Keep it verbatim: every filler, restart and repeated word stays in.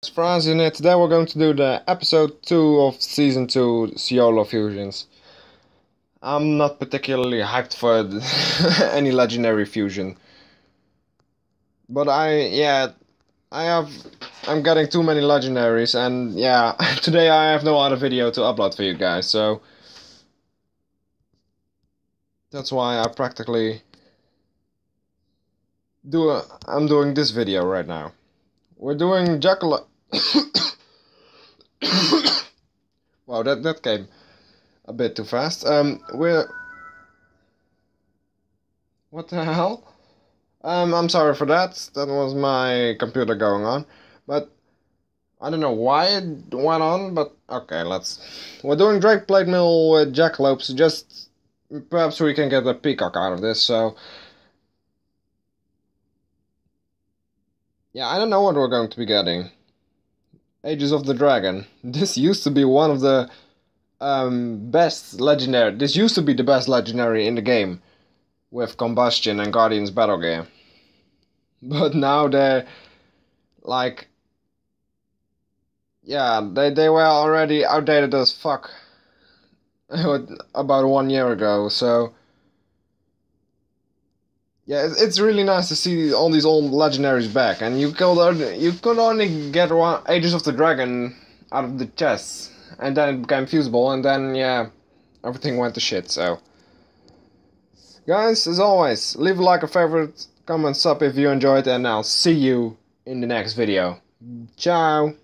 It's Franz in it. Today we're going to do the episode two of season two YOLOwfusions. I'm not particularly hyped for any legendary fusion. But I, yeah, I have, I'm getting too many legendaries and yeah, today I have no other video to upload for you guys, so that's why I practically do, a, I'm doing this video right now. We're doing jackalo- Wow, that, that came a bit too fast. Um, we're... What the hell? Um, I'm sorry for that. That was my computer going on. But I don't know why it went on, but okay, let's... We're doing Drake Plate Mill with jackalopes. Just... Perhaps we can get a peacock out of this, so... Yeah, I don't know what we're going to be getting. Aegis of the Dragon. This used to be one of the um, best legendary... This used to be the best legendary in the game. With Combustion and Guardians Battle Gear. But now they're... Like... Yeah, they, they were already outdated as fuck. About one year ago, so... Yeah, it's really nice to see all these old legendaries back, and you could only, you could only get one Aegis of the Dragon out of the chests, and then it became fusible, and then yeah, everything went to shit. So, guys, as always, leave a like, a favorite, comment, sub if you enjoyed, and I'll see you in the next video. Ciao.